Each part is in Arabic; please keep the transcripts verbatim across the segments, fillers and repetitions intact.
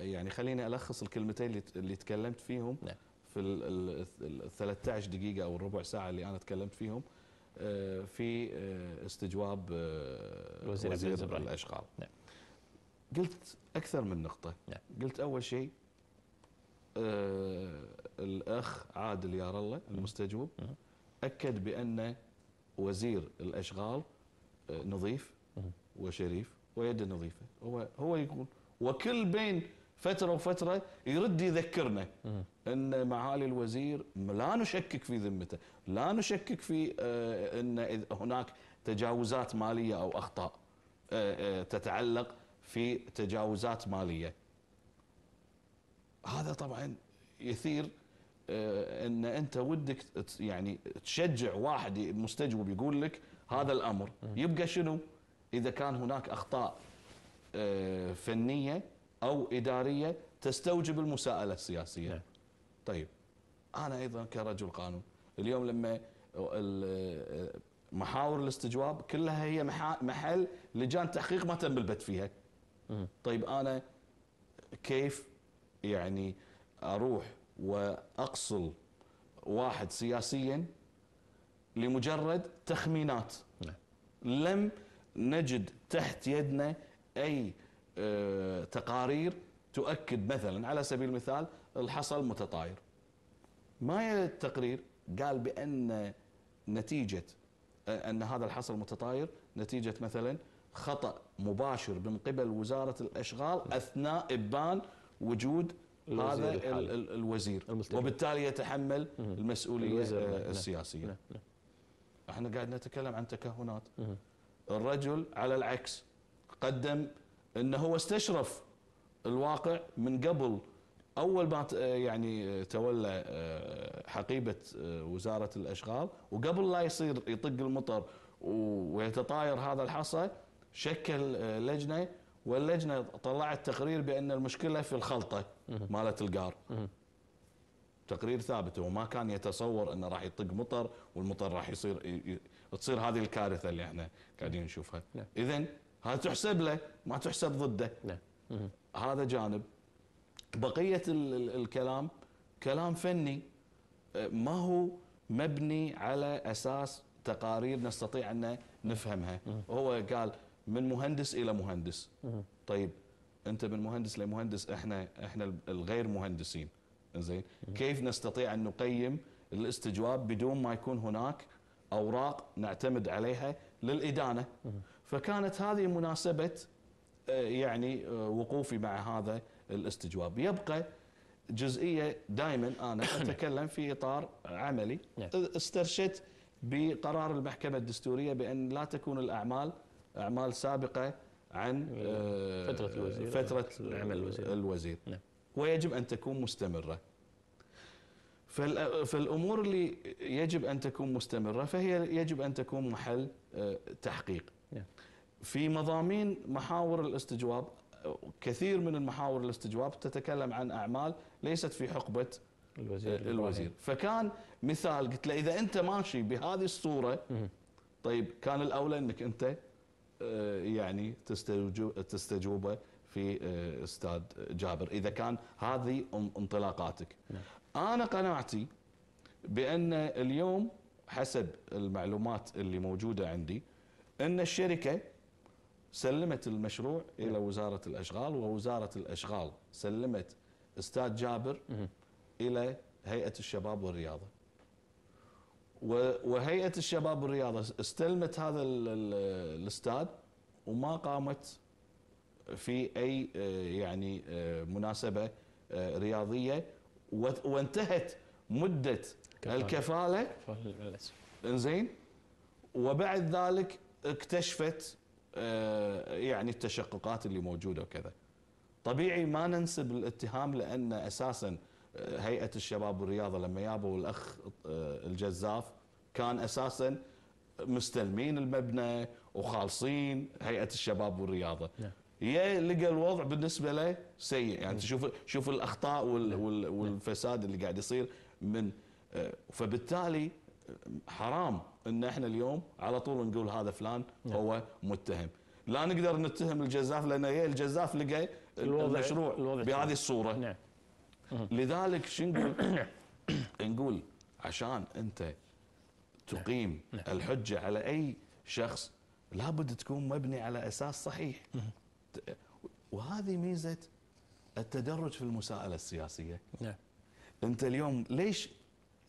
يعني خليني ألخص الكلمتين اللي تكلمت فيهم نعم. في ال ثلاثة عشر دقيقة أو الربع ساعة اللي أنا تكلمت فيهم في استجواب وزير, وزير الأشغال نعم. قلت أكثر من نقطة نعم. قلت أول شيء آه الأخ عادل يار الله المستجوب أكد بأن وزير الأشغال نظيف وشريف ويده نظيفة. هو هو يقول وكل بين فترة وفترة يرد يذكرنا أن معالي الوزير لا نشكك في ذمته، لا نشكك في آه أن هناك تجاوزات مالية أو أخطاء آه آه تتعلق في تجاوزات مالية. هذا طبعا يثير ان انت ودك يعني تشجع واحد مستجوب يقول لك هذا الامر، يبقى شنو؟ اذا كان هناك اخطاء فنيه او اداريه تستوجب المساءله السياسيه. طيب انا ايضا كرجل قانون اليوم لما محاور الاستجواب كلها هي محل لجان تحقيق ما تم البت فيها. طيب انا كيف يعني اروح واقصل واحد سياسيا لمجرد تخمينات؟ نعم. لم نجد تحت يدنا اي اه تقارير تؤكد مثلا على سبيل المثال الحصل متطاير. ما التقرير قال بان نتيجه ان هذا الحصل متطاير نتيجه مثلا خطأ مباشر من قبل وزاره الاشغال نعم. اثناء ابان وجود هذا الوزير المستقبل. وبالتالي يتحمل مه. المسؤوليه السياسيه. نعم. نعم. احنا قاعد نتكلم عن تكهنات. مه. الرجل على العكس قدم انه هو استشرف الواقع من قبل اول ما يعني تولى حقيبه وزاره الاشغال، وقبل لا يصير يطق المطر ويتطاير هذا الحصى شكل لجنه، واللجنه طلعت تقرير بان المشكله في الخلطه مالت القار. تقرير ثابت، وما كان يتصور انه راح يطق مطر والمطر راح يصير تصير هذه الكارثه اللي احنا قاعدين نشوفها. اذا هذا تحسب له ما تحسب ضده. هذا جانب. بقيه الكلام كلام فني ما هو مبني على اساس تقارير نستطيع ان نفهمها. هو قال من مهندس الى مهندس. طيب انت من مهندس لمهندس، احنا احنا الغير مهندسين زين، كيف نستطيع ان نقيم الاستجواب بدون ما يكون هناك اوراق نعتمد عليها للادانه؟ فكانت هذه مناسبه يعني وقوفي مع هذا الاستجواب. يبقى جزئيه دائما انا اتكلم في اطار عملي، استرشدت بقرار المحكمه الدستوريه بان لا تكون الاعمال أعمال سابقة عن فترة الوزير، فترة عمل الوزير, الوزير. نعم. ويجب أن تكون مستمرة. فالأمور اللي يجب أن تكون مستمرة فهي يجب أن تكون محل تحقيق. نعم. في مضامين محاور الاستجواب كثير من المحاور الاستجواب تتكلم عن أعمال ليست في حقبة الوزير, الوزير. الوزير. فكان مثال قلت له إذا أنت ماشي بهذه الصورة م. طيب كان الأولى أنك أنت يعني تستجوبه في ستاد جابر إذا كان هذه انطلاقاتك. أنا قناعتي بأن اليوم حسب المعلومات اللي موجودة عندي أن الشركة سلمت المشروع إلى وزارة الأشغال، ووزارة الأشغال سلمت ستاد جابر إلى هيئة الشباب والرياضة، وهيئة الشباب والرياضة استلمت هذا الاستاد وما قامت في أي يعني مناسبة رياضية، وانتهت مدة الكفالة إنزين، وبعد ذلك اكتشفت يعني التشققات اللي موجودة وكذا. طبيعي ما ننسب الاتهام لأن أساساً هيئة الشباب والرياضة لما يابوا الأخ الجزاف كان أساساً مستلمين المبنى وخالصين هيئة الشباب والرياضة. يا لقى الوضع بالنسبة له سيء، يعني شوف شوف الأخطاء والفساد اللي قاعد يصير من، فبالتالي حرام إن إحنا اليوم على طول نقول هذا فلان هو متهم. لا نقدر نتهم الجزاف لأن يا الجزاف لقى الوضع المشروع الوضع بهذه الصورة. نعم. لذلك شو نقول؟ نقول عشان أنت تقيم نعم. الحجة على أي شخص لابد تكون مبني على أساس صحيح. وهذه ميزة التدرج في المساءلة السياسية. نعم. أنت اليوم ليش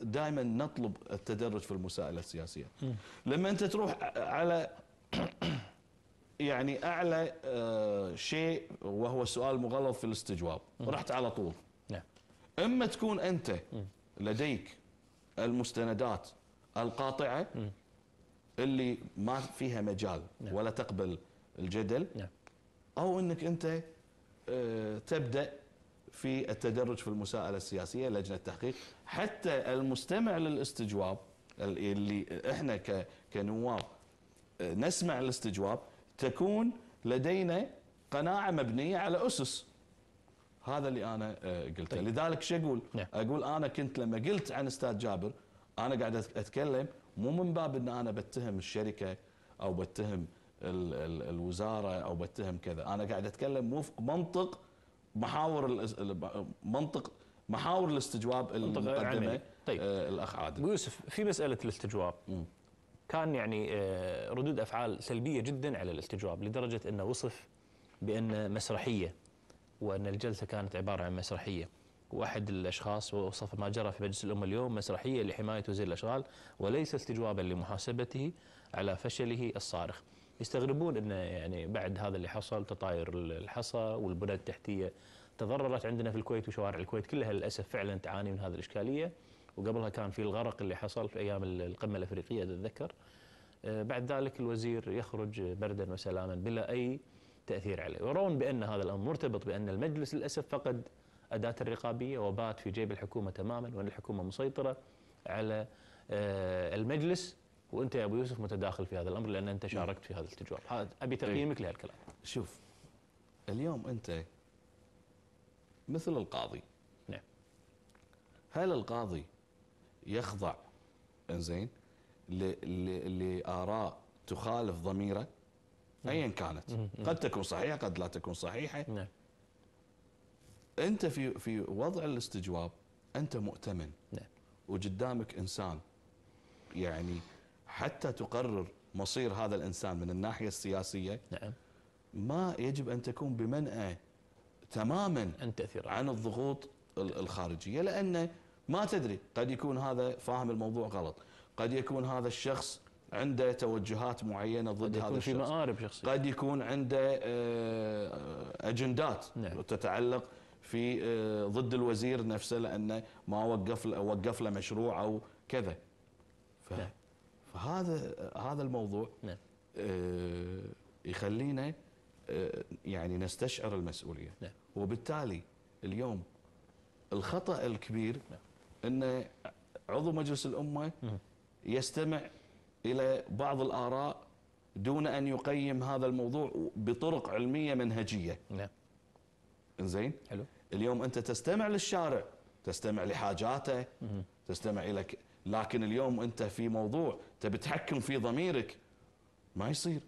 دائما نطلب التدرج في المساءلة السياسية؟ لما أنت تروح على يعني أعلى شيء وهو السؤال مغلظ في الاستجواب، رحت على طول. نعم. إما تكون أنت لديك المستندات القاطعة اللي ما فيها مجال ولا تقبل الجدل، أو أنك أنت تبدأ في التدرج في المساءلة السياسية لجنة التحقيق، حتى المستمع للاستجواب اللي احنا كنواب نسمع الاستجواب تكون لدينا قناعة مبنية على أسس. هذا اللي أنا قلته. طيب. لذلك شو أقول؟ نعم. أقول أنا كنت لما قلت عن استاد جابر أنا قاعد أتكلم مو من باب أن أنا بتهم الشركة أو بتهم ال ال الوزارة أو بتهم كذا، أنا قاعد أتكلم وفق منطق محاور منطق محاور الاستجواب المقدمة. طيب. آه الأخ عادل. ويوسف، في مسألة الاستجواب م. كان يعني ردود أفعال سلبية جدا على الاستجواب، لدرجة أنه وصف بأن مسرحية، وأن الجلسة كانت عبارة عن مسرحية. واحد الأشخاص وصف ما جرى في مجلس الأمة اليوم مسرحية لحماية وزير الأشغال وليس استجوابا لمحاسبته على فشله الصارخ. يستغربون أن يعني بعد هذا اللي حصل، تطاير الحصى والبنى التحتية تضررت عندنا في الكويت، وشوارع الكويت كلها للأسف فعلا تعاني من هذه الإشكالية. وقبلها كان في الغرق اللي حصل في أيام القمة الأفريقية تتذكر. بعد ذلك الوزير يخرج بردا وسلاما بلا أي تأثير عليه. يرون بأن هذا الأمر مرتبط بأن المجلس للأسف فقد أداة الرقابية وبات في جيب الحكومة تماما، وأن الحكومة مسيطرة على المجلس، وأنت يا أبو يوسف متداخل في هذا الأمر لأن أنت شاركت في هذا الاستجواب. أبي تقييمك لهالكلام. شوف، اليوم أنت مثل القاضي. نعم. هل القاضي يخضع انزين لآراء تخالف ضميره ايا كانت؟ قد تكون صحيحه قد لا تكون صحيحه. نعم. انت في في وضع الاستجواب انت مؤتمن. نعم. وقدامك انسان يعني حتى تقرر مصير هذا الانسان من الناحيه السياسيه. نعم. ما يجب ان تكون بمنأى تماما عن تأثير عن الضغوط الخارجيه، لان ما تدري، قد يكون هذا فاهم الموضوع غلط، قد يكون هذا الشخص عنده توجهات معينة ضد هذا الشخص، قد يكون في مآرب شخصية، قد يكون عنده أجندات. نعم. تتعلق في ضد الوزير نفسه لأنه ما وقف وقف له مشروع أو كذا. ف... نعم. فهذا هذا الموضوع. نعم. يخلينا يعني نستشعر المسؤولية. نعم. وبالتالي اليوم الخطأ الكبير أن عضو مجلس الأمة يستمع إلى بعض الآراء دون أن يقيم هذا الموضوع بطرق علمية منهجية. نعم. إنزين؟ حلو. اليوم أنت تستمع للشارع، تستمع لحاجاته، تستمع إلى ك... لكن اليوم أنت في موضوع تبي تحكم في ضميرك، ما يصير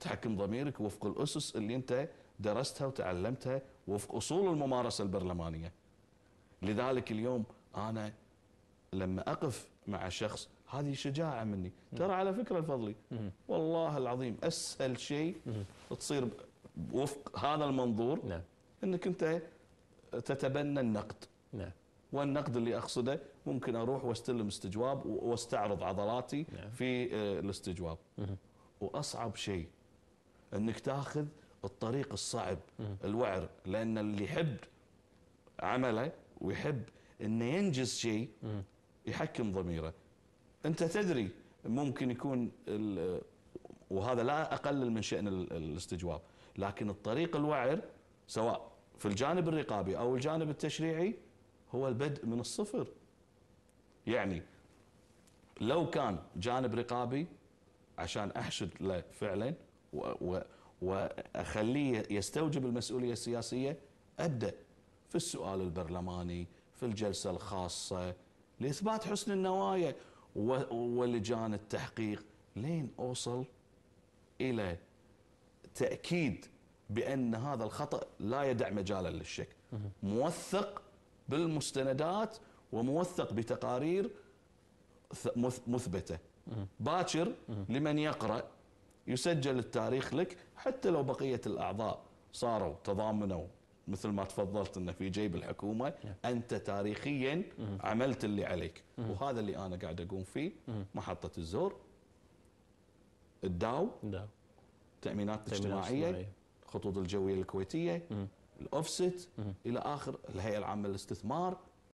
تحكم ضميرك وفق الأسس اللي أنت درستها وتعلمتها وفق أصول الممارسة البرلمانية. لذلك اليوم أنا لما أقف مع شخص هذه شجاعة مني. ترى على فكرة الفضلي والله العظيم أسهل شيء تصير وفق هذا المنظور أنك أنت تتبنى النقد. والنقد اللي أقصده ممكن أروح واستلم استجواب واستعرض عضلاتي في الاستجواب. وأصعب شيء أنك تأخذ الطريق الصعب الوعر، لأن اللي يحب عمله ويحب انه ينجز شيء يحكم ضميره. انت تدري ممكن يكون، وهذا لا اقلل من شأن الاستجواب، لكن الطريق الوعر سواء في الجانب الرقابي او الجانب التشريعي هو البدء من الصفر. يعني لو كان جانب رقابي عشان احشد له فعلا واخليه يستوجب المسؤولية السياسية، ابدأ في السؤال البرلماني، في الجلسة الخاصة لإثبات حسن النوايا ولجان التحقيق، لين أوصل إلى تأكيد بأن هذا الخطأ لا يدع مجالا للشك، موثق بالمستندات وموثق بتقارير مثبتة. باكر لمن يقرأ يسجل التاريخ لك، حتى لو بقية الأعضاء صاروا تضامنوا مثل ما تفضلت أنه في جيب الحكومة، أنت تاريخيا عملت اللي عليك. وهذا اللي أنا قاعد أقوم فيه، محطة الزور، الداو، التأمينات الاجتماعية، الخطوط الجوية الكويتية، الأوفست، إلى آخر، الهيئة العامة للاستثمار.